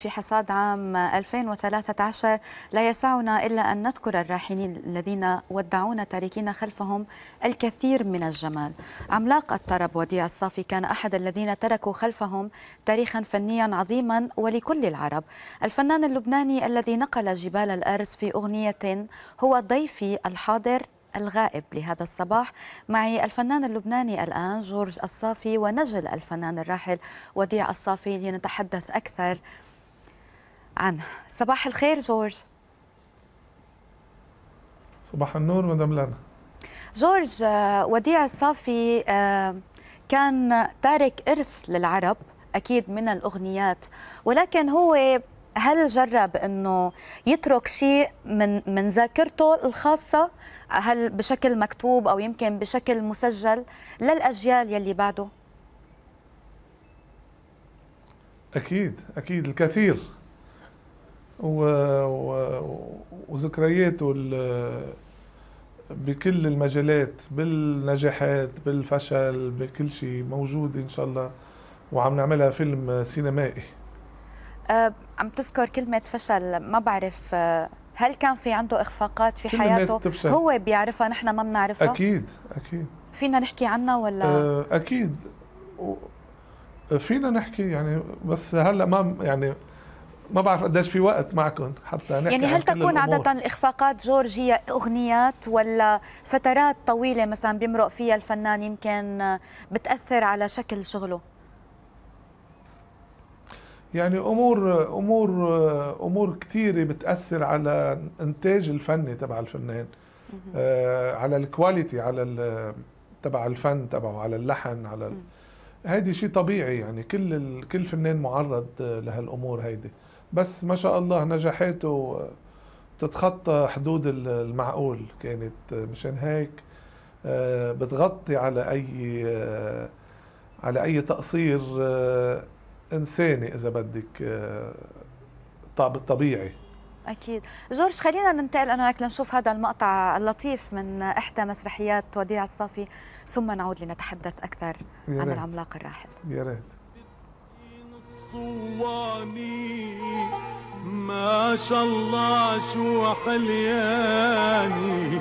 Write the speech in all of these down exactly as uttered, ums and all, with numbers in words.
في حصاد عام ألفين وثلاثة عشر لا يسعنا إلا أن نذكر الراحلين الذين ودعون تاركين خلفهم الكثير من الجمال. عملاق الطرب وديع الصافي كان أحد الذين تركوا خلفهم تاريخا فنيا عظيما ولكل العرب. الفنان اللبناني الذي نقل جبال الأرز في أغنية هو ضيفي الحاضر الغائب لهذا الصباح. معي الفنان اللبناني الآن جورج الصافي ونجل الفنان الراحل وديع الصافي لنتحدث أكثر عنه. صباح الخير جورج. صباح النور مدام لانا. جورج، وديع الصافي كان تارك إرث للعرب أكيد من الأغنيات، ولكن هو هل جرب أنه يترك شيء من من ذاكرته الخاصة، هل بشكل مكتوب أو يمكن بشكل مسجل للأجيال يلي بعده؟ أكيد أكيد الكثير، وذكرياته بكل المجالات، بالنجاحات بالفشل بكل شيء موجود إن شاء الله، وعم نعملها فيلم سينمائي. أه عم تذكر كلمة فشل، ما بعرف هل كان في عنده إخفاقات في حياته هو بيعرفها نحن ما بنعرفها؟ أكيد أكيد فينا نحكي عنها ولا؟ أه أكيد فينا نحكي يعني، بس هلأ ما يعني ما بعرف قديش في وقت معكم حتى نحكي. يعني هل تكون عادة الإخفاقات جورج هي أغنيات ولا فترات طويلة مثلا بيمرق فيها الفنان يمكن بتأثر على شكل شغله؟ يعني أمور أمور أمور كثيرة بتأثر على الإنتاج الفني تبع الفنان، آه على الكواليتي، على تبع الفن تبعه، على اللحن، على هيدي شيء طبيعي يعني، كل كل فنان معرض لهالأمور هيدي. بس ما شاء الله نجاحاته بتتخطى حدود المعقول كانت، مشان هيك بتغطي على أي على أي تقصير إنساني إذا بدك طبيعي. أكيد. جورج، خلينا ننتقل أنا هيك لنشوف هذا المقطع اللطيف من إحدى مسرحيات وديع الصافي ثم نعود لنتحدث أكثر عن العملاق الراحل. يا ريت. ما شاء الله شو حلياني،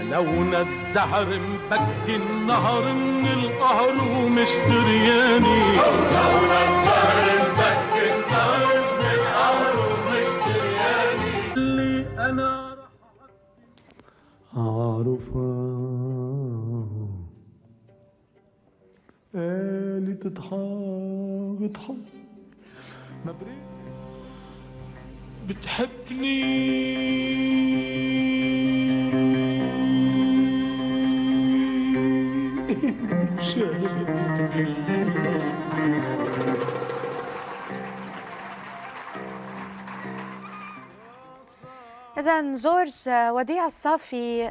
لون الزهر مبكي النهر من القهر ومش درياني، لون الزهر مبكي النهر من القهر ومش درياني، اللي انا راح اعرفها اللي تضحك تضحك مبريك بتحبني. إذن جورج، وديع الصافي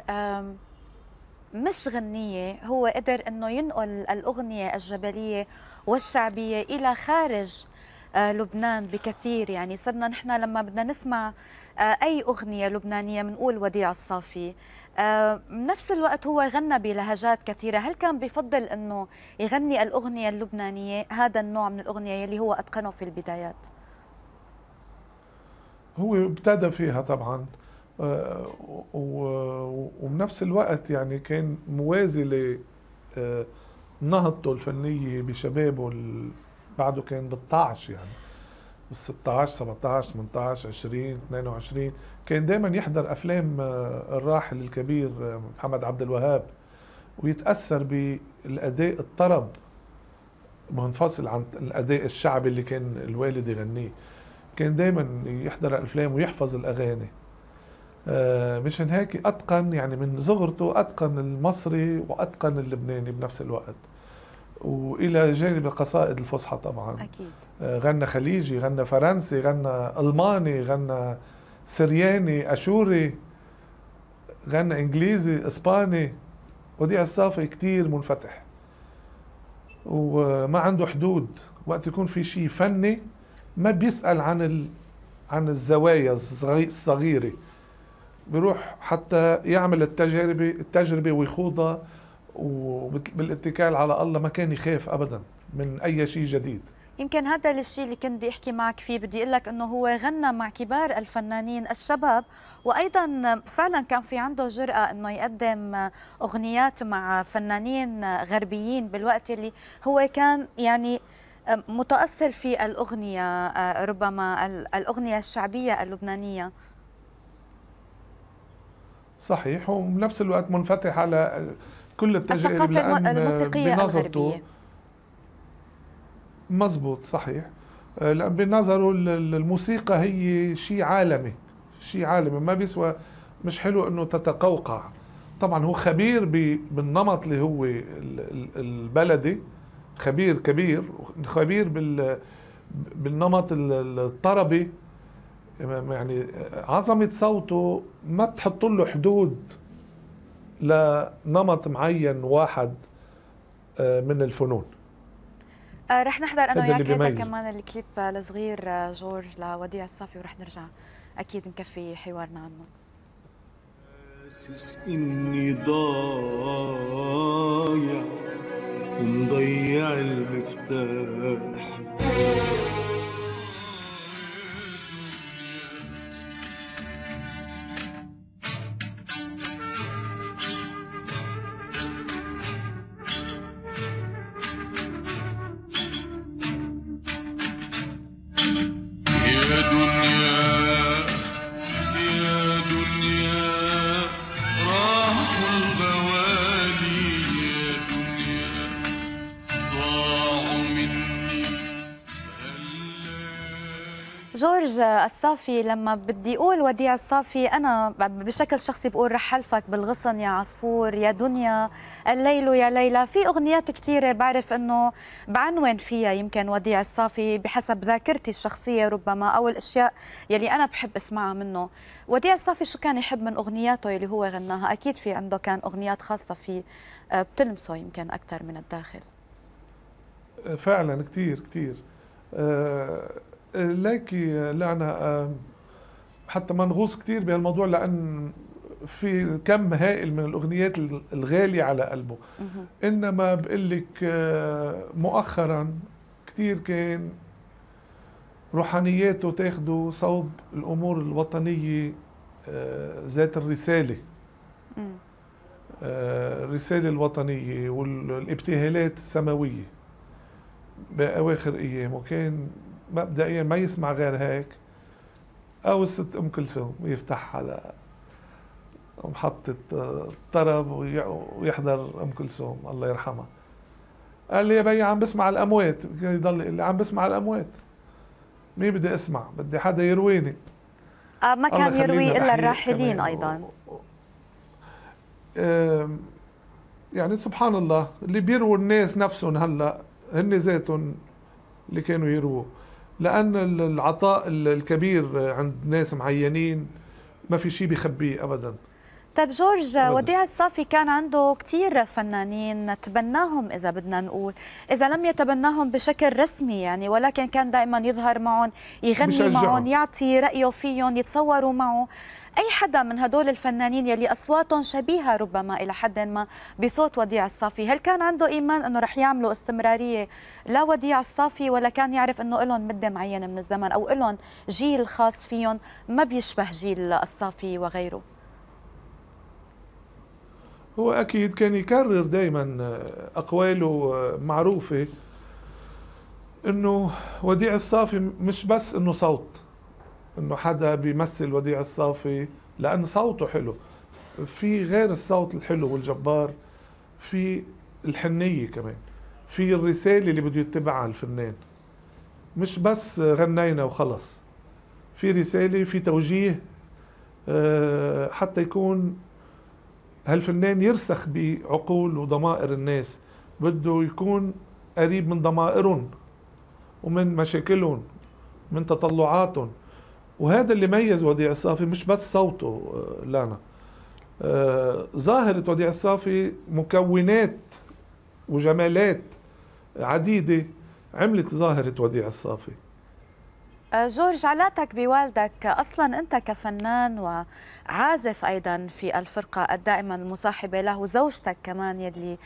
مش غنية، هو قدر أنه ينقل الأغنية الجبلية والشعبية إلى خارج لبنان بكثير. يعني صرنا نحن لما بدنا نسمع أي أغنية لبنانية بنقول وديع الصافي، بنفس الوقت هو غنى بلهجات كثيرة. هل كان بفضل أنه يغني الأغنية اللبنانية، هذا النوع من الأغنية اللي هو أتقنه في البدايات؟ هو ابتدى فيها طبعا، وبنفس الوقت يعني كان موازي لنهضته الفنية بشبابه، بعده كان بالطعش يعني بالستة عشر سبعة عشر ثمانية عشر عشرين اثنين وعشرين، كان دائما يحضر افلام الراحل الكبير محمد عبد الوهاب ويتاثر بالاداء الطرب منفصل عن الاداء الشعبي اللي كان الوالد يغنيه. كان دائما يحضر الافلام ويحفظ الاغاني، مشان هيك اتقن يعني من صغرته، اتقن المصري واتقن اللبناني بنفس الوقت، والى جانب القصائد الفصحى طبعا. اكيد غنى خليجي، غنى فرنسي، غنى الماني، غنى سرياني، اشوري، غنى انجليزي، اسباني. وديع الصافي كثير منفتح وما عنده حدود، وقت يكون في شيء فني ما بيسال عن ال... عن الزوايا الصغيره، بيروح حتى يعمل التجربه التجربه ويخوضها، وبالاتكال على الله ما كان يخاف ابدا من اي شيء جديد. يمكن هذا الشيء اللي كنت بدي احكي معك فيه، بدي اقول لك انه هو غنى مع كبار الفنانين الشباب، وايضا فعلا كان في عنده جرأة انه يقدم اغنيات مع فنانين غربيين بالوقت اللي هو كان يعني متأصل في الاغنية، ربما الاغنية الشعبية اللبنانية. صحيح، وبنفس الوقت منفتح على كل التجارب الموسيقية الغربية. مزبوط، صحيح. لأن بنظره الموسيقى هي شيء عالمي، شيء عالمي ما بيسوى، مش حلو انه تتقوقع. طبعا هو خبير بالنمط اللي هو البلدي، خبير كبير، خبير بالنمط الطربي، يعني عظمة صوته ما بتحط له حدود لنمط معين واحد من الفنون. آه رح نحضر انا وياك هذا كمان الكليب الصغير جورج لوديع الصافي، ورح نرجع اكيد نكفي حوارنا عنه. حاسس اني ضايع ومضيع المفتاح، الصافي. لما بدي اقول وديع الصافي انا بشكل شخصي بقول رح حلفك بالغصن يا عصفور، يا دنيا، الليل يا ليلى، في اغنيات كثيره بعرف انه بعنون فيها يمكن وديع الصافي بحسب ذاكرتي الشخصيه ربما، او الاشياء يلي انا بحب اسمعها منه. وديع الصافي شو كان يحب من اغنياته يلي هو غناها؟ اكيد في عنده كان اغنيات خاصه فيه بتلمسه يمكن اكثر من الداخل. فعلا كثير كثير أه لكي لأنا حتى ما نغوص كثير بهالموضوع، لأن في كم هائل من الأغنيات الغالية على قلبه. إنما بقول لك مؤخرا كثير كان روحانياته تاخده صوب الأمور الوطنية ذات الرسالة، الرسالة الوطنية والابتهالات السماوية بأواخر أيام، وكان مبدئيا ما يسمع غير هيك، او الست ام كلثوم يفتح على محطة الطرب ويحضر ام كلثوم الله يرحمها. قال لي يا بي عم بسمع الاموات، كان يضل اللي عم بسمع الاموات، مين بدي اسمع؟ بدي حدا يرويني. آه ما كان يروي الا الراحلين ايضا. و... و... آه يعني سبحان الله، اللي بيروا الناس نفسهم هلا هن ذاتهم اللي كانوا يروه، لأن العطاء الكبير عند ناس معينين ما في شيء بيخبيه أبداً. طيب جورج، وديع الصافي كان عنده كثير فنانين تبناهم إذا بدنا نقول، إذا لم يتبناهم بشكل رسمي يعني، ولكن كان دائما يظهر معهم، يغني معهم، يعطي رأيه فيهم، يتصوروا معه. أي حدا من هدول الفنانين يلي أصواتهم شبيهة ربما إلى حد ما بصوت وديع الصافي، هل كان عنده إيمان أنه رح يعملوا استمرارية لوديع الصافي، ولا كان يعرف أنه إلهم مدة معينة من الزمن أو إلهم جيل خاص فيهم ما بيشبه جيل الصافي وغيره؟ هو أكيد كان يكرر دايما أقواله معروفة أنه وديع الصافي مش بس أنه صوت، أنه حدا بيمثل وديع الصافي لأن صوته حلو، في غير الصوت الحلو والجبار في الحنية كمان، في الرسالة اللي بده يتبعها الفنان، مش بس غنينا وخلص، في رسالة، في توجيه، حتى يكون هالفنان يرسخ بعقول وضمائر الناس، بده يكون قريب من ضمائرهم ومن مشاكلهم من تطلعاتهم. وهذا اللي ميز وديع الصافي، مش بس صوته لانا، ظاهرة وديع الصافي مكونات وجمالات عديدة عملت ظاهرة وديع الصافي. جورج، علاقتك بوالدك أصلا أنت كفنان وعازف أيضا في الفرقة الدائمة المصاحبة له، زوجتك كمان يلي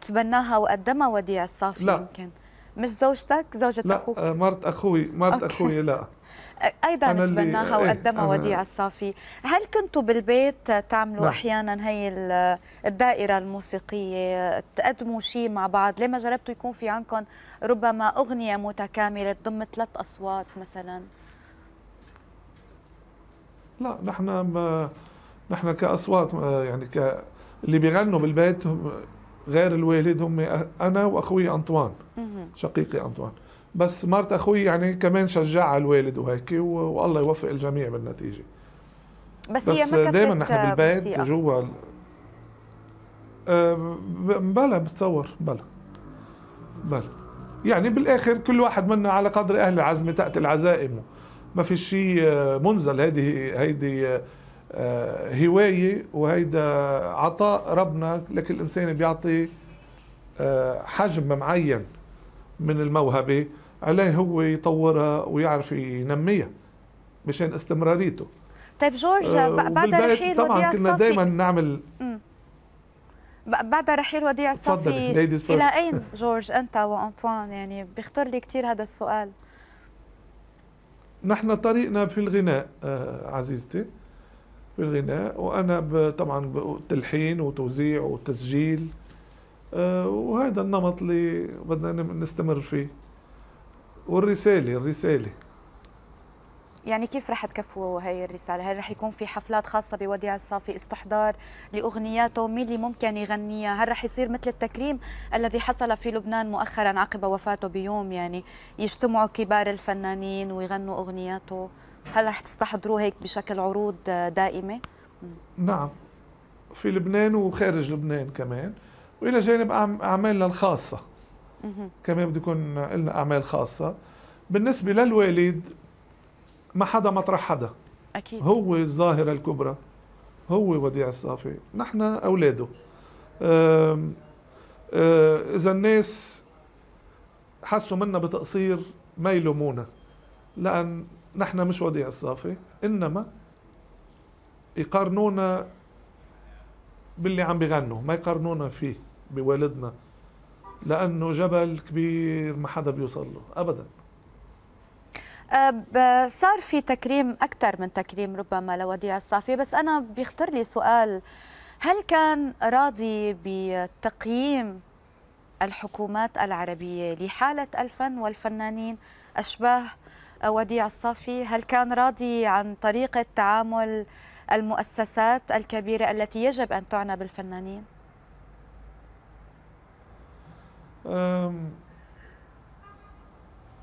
تبناها وقدمها وديع الصافي، يمكن مش زوجتك زوجة لا أخوك؟ لا مرت أخوي مرت أخوي لا أيضا تبناها وقدمها وديعة الصافي. هل كنتوا بالبيت تعملوا لا. أحيانا هي الدائرة الموسيقية تقدموا شيء مع بعض؟ ليه ما جربتوا يكون في عندكم ربما أغنية متكاملة تضم ثلاث أصوات مثلا؟ لا نحن ما نحن كأصوات يعني ك اللي بيغنوا بالبيت هم غير الوالد هم أنا وأخوي أنطوان شقيقي أنطوان، بس مرت أخوي يعني كمان شجعها الوالد وهيك والله يوفق الجميع بالنتيجة. بس, بس هي دائما نحن بالبيت جوا أه بلا بتصور بلا بلا يعني بالآخر كل واحد منا على قدر أهل العزم تأتي العزائم، ما في شيء منزل. هيدي هيدي هواية وهيدا عطاء ربنا، لكن الإنسان بيعطي حجم معين من الموهبة عليه هو يطورها ويعرف ينميها مشان استمراريته. طيب جورج بعد رحيل وديع الصافي طبعا كنا دائما نعمل مم. بعد رحيل وديع الصافي إلى أين جورج أنت وأنطوان؟ يعني بيخطر لي كثير هذا السؤال. نحن طريقنا في الغناء عزيزتي، بالغناء، وأنا طبعا بالتلحين وتوزيع وتسجيل، وهذا النمط اللي بدنا نستمر فيه. والرسالة الرسالة يعني كيف رح تكفوا هي الرسالة؟ هل رح يكون في حفلات خاصة بوديع الصافي استحضار لأغنياته؟ مين اللي ممكن يغنيها؟ هل رح يصير مثل التكريم الذي حصل في لبنان مؤخرا عقب وفاته بيوم، يعني يجتمعوا كبار الفنانين ويغنوا أغنياته؟ هل رح تستحضروه هيك بشكل عروض دائمة؟ نعم، في لبنان وخارج لبنان كمان، وإلى جانب أعمالنا الخاصة كمان بده يكون لنا أعمال خاصة. بالنسبة للوالد ما حدا مطرح حدا، أكيد هو الظاهرة الكبرى، هو وديع الصافي، نحن أولاده. إذا الناس حسوا منا بتقصير ما يلومونا، لأن نحن مش وديع الصافي، إنما يقارنونا باللي عم بيغنوا، ما يقارنونا فيه بوالدنا، لأنه جبل كبير ما حدا بيوصل له أبدا. صار في تكريم أكثر من تكريم ربما لوديع الصافي، بس أنا بيخطر لي سؤال، هل كان راضي بتقييم الحكومات العربية لحالة الفن والفنانين أشباه وديع الصافي؟ هل كان راضي عن طريقة تعامل المؤسسات الكبيرة التي يجب أن تعنى بالفنانين؟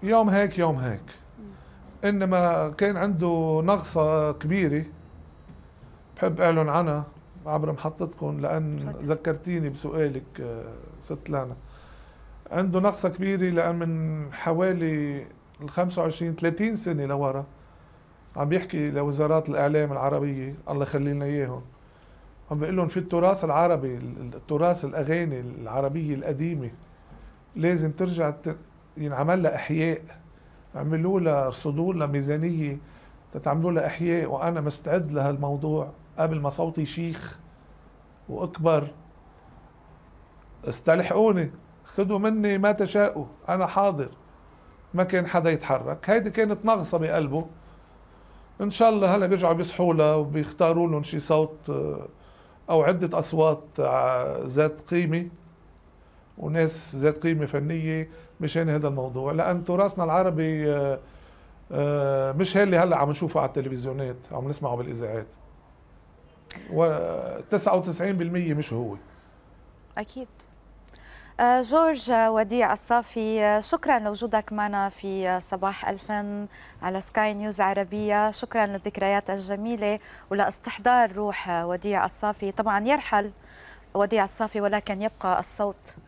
يوم هيك يوم هيك، إنما كان عنده نغصة كبيرة بحب أعلن عنها عبر محطتكم، لأن ذكرتيني بسؤالك ست لنا. عنده نغصة كبيرة لأن من حوالي ال خمسة وعشرين ثلاثين سنة لورا عم بيحكي لوزارات الإعلام العربية الله يخلي لنا إياهم، عم بيقول لهم في التراث العربي، التراث الأغاني العربية القديمة لازم ترجع ينعمل لها إحياء، عملوا لها ارصدوا لها ميزانية تتعملوا لها إحياء، وأنا مستعد لهالموضوع قبل ما صوتي شيخ وأكبر. استلحقوني، خذوا مني ما تشاءوا، أنا حاضر. ما كان حدا يتحرك، هيدي كانت نغصة بقلبه. إن شاء الله هلا بيرجعوا بيصحوا لها وبيختاروا لهم شي صوت أو عدة أصوات ذات قيمة وناس ذات قيمة فنية مشان هذا الموضوع، لأن تراثنا العربي مش هاللي هلا عم نشوفه على التلفزيونات، عم نسمعه بالإذاعات. وتسعة وتسعين بالمئة مش هو. أكيد. جورج وديع الصافي، شكرا لوجودك معنا في صباح الفن على سكاي نيوز عربية، شكرا للذكريات الجميلة ولاستحضار روح وديع الصافي. طبعا يرحل وديع الصافي ولكن يبقى الصوت.